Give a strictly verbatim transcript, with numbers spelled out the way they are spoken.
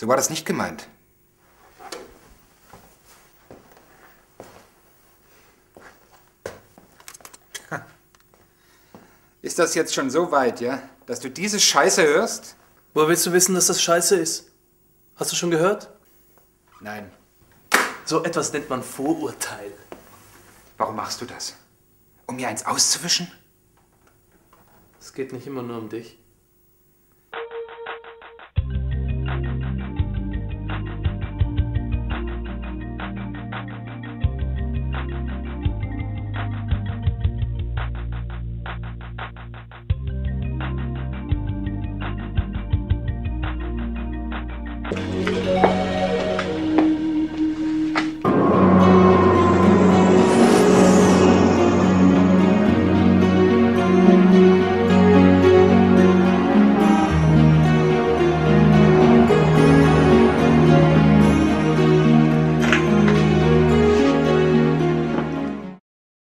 So war das nicht gemeint. Ist das jetzt schon so weit, ja? Dass du diese Scheiße hörst? Woher willst du wissen, dass das Scheiße ist? Hast du schon gehört? Nein. So etwas nennt man Vorurteil. Warum machst du das? Um mir eins auszuwischen? Es geht nicht immer nur um dich. Thank you.